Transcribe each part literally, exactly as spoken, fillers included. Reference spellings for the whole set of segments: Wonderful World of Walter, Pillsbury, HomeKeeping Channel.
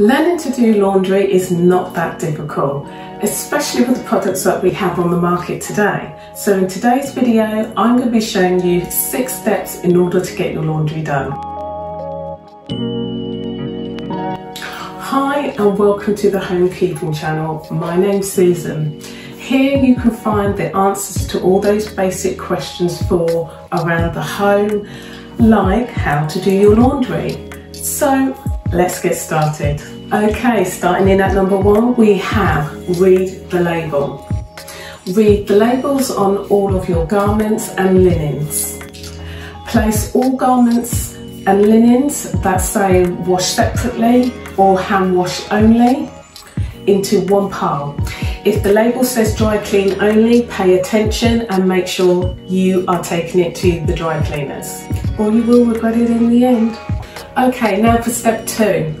Learning to do laundry is not that difficult, especially with the products that we have on the market today. So in today's video, I'm going to be showing you six steps in order to get your laundry done. Hi and welcome to the HomeKeeping Channel. My name's Susan. Here you can find the answers to all those basic questions for around the home, like how to do your laundry. So let's get started. Okay, starting in at number one, we have read the label. Read the labels on all of your garments and linens. Place all garments and linens that say wash separately or hand wash only into one pile. If the label says dry clean only, pay attention and make sure you are taking it to the dry cleaners, or you will regret it in the end. Okay, now for step two,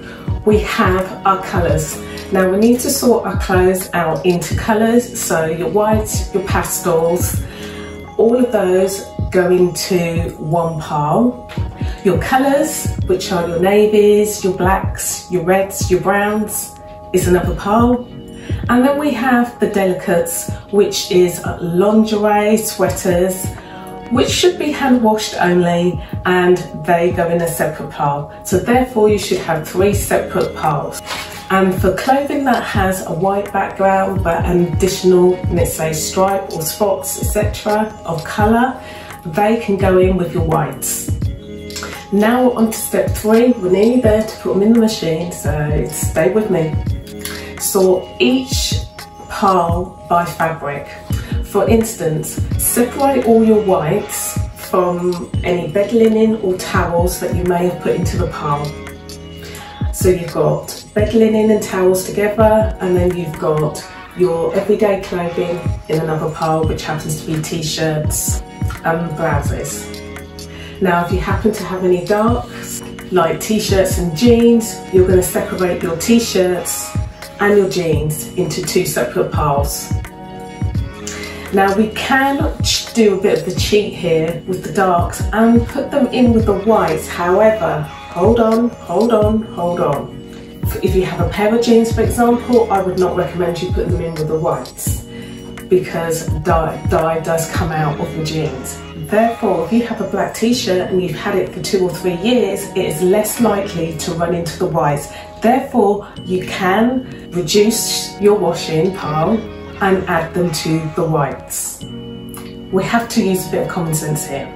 we have our colours. Now we need to sort our clothes out into colours, so your whites, your pastels, all of those go into one pile. Your colours, which are your navies, your blacks, your reds, your browns, is another pile. And then we have the delicates, which is lingerie, sweaters, which should be hand washed only, and they go in a separate pile. So therefore you should have three separate piles. And for clothing that has a white background but an additional, let's say, stripe or spots, et cetera of colour, they can go in with your whites. Now on to step three. We're nearly there to put them in the machine, so stay with me. Sort each pile by fabric. For instance, separate all your whites from any bed linen or towels that you may have put into the pile. So you've got bed linen and towels together, and then you've got your everyday clothing in another pile, which happens to be t-shirts and blouses. Now if you happen to have any darks, like t-shirts and jeans, you're going to separate your t-shirts and your jeans into two separate piles. Now we can do a bit of a cheat here with the darks and put them in with the whites. However, hold on, hold on, hold on. If you have a pair of jeans, for example, I would not recommend you put them in with the whites because dye, dye does come out of the jeans. Therefore, if you have a black t-shirt and you've had it for two or three years, it is less likely to run into the whites. Therefore, you can reduce your washing pile and add them to the whites. We have to use a bit of common sense here.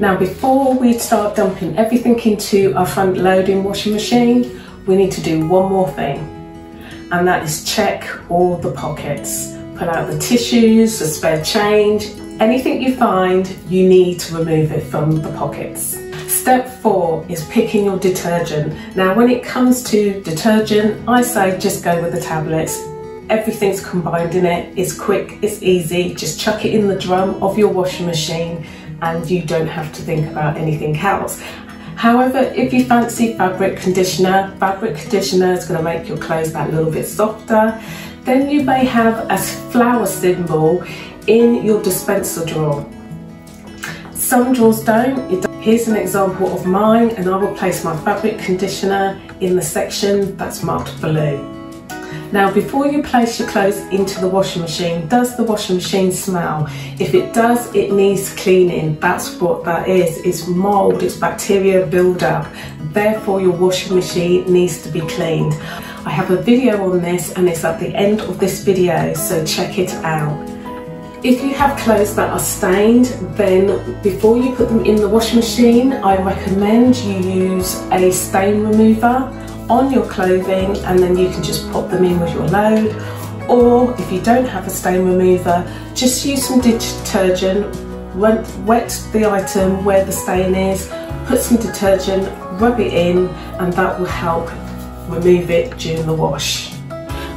Now before we start dumping everything into our front loading washing machine, we need to do one more thing, and that is check all the pockets. Pull out the tissues, the spare change, anything you find, you need to remove it from the pockets. Step four is picking your detergent. Now when it comes to detergent, I say just go with the tablets. Everything's combined in it, it's quick, it's easy, just chuck it in the drum of your washing machine and you don't have to think about anything else. However, if you fancy fabric conditioner, fabric conditioner is going to make your clothes that little bit softer. Then you may have a flower symbol in your dispenser drawer. Some drawers don't. Here's an example of mine, and I will place my fabric conditioner in the section that's marked blue. Now before you place your clothes into the washing machine, does the washing machine smell? If it does, it needs cleaning. That's what that is. It's mould, it's bacteria build-up. Therefore your washing machine needs to be cleaned. I have a video on this and it's at the end of this video, so check it out. If you have clothes that are stained, then before you put them in the washing machine, I recommend you use a stain remover on your clothing, and then you can just pop them in with your load. Or if you don't have a stain remover, just use some detergent, wet the item where the stain is, put some detergent, rub it in, and that will help remove it during the wash.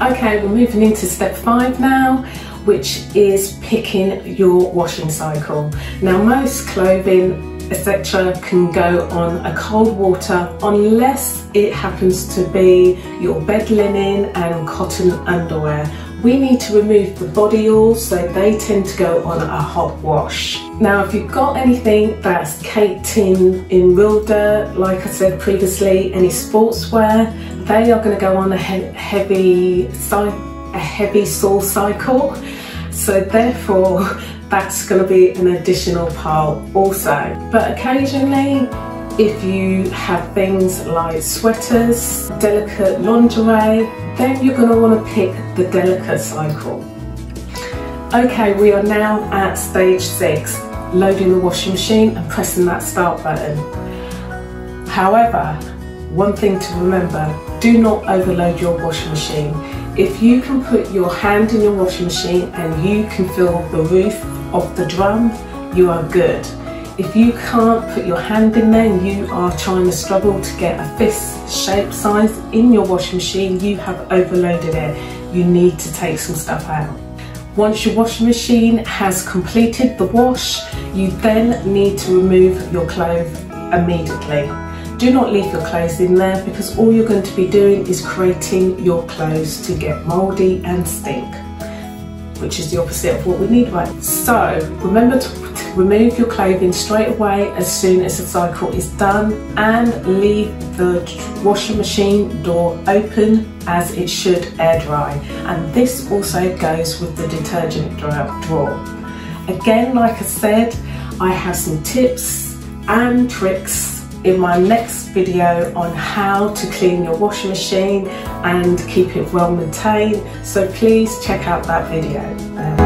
Okay, we're moving into step five now, which is picking your washing cycle. Now most clothing, et cetera can go on a cold water unless it happens to be your bed linen and cotton underwear. We need to remove the body oil, so they tend to go on a hot wash. Now if you've got anything that's caked in in real dirt, like I said previously, any sportswear, they are going to go on a he heavy a heavy soil cycle, so therefore that's going to be an additional pile also. But occasionally, if you have things like sweaters, delicate lingerie, then you're going to want to pick the delicate cycle. Okay, we are now at stage six, loading the washing machine and pressing that start button. However, one thing to remember, do not overload your washing machine. If you can put your hand in your washing machine and you can feel the roof of the drum, you are good. If you can't put your hand in there and you are trying to struggle to get a fist shape size in your washing machine, you have overloaded it. You need to take some stuff out. Once your washing machine has completed the wash, you then need to remove your clothes immediately. Do not leave your clothes in there, because all you're going to be doing is creating your clothes to get mouldy and stink, which is the opposite of what we need, right? So remember to remove your clothing straight away as soon as the cycle is done, and leave the washing machine door open as it should air dry. And this also goes with the detergent drawer. Again, like I said, I have some tips and tricks in my next video on how to clean your washing machine and keep it well maintained. So please check out that video. Um,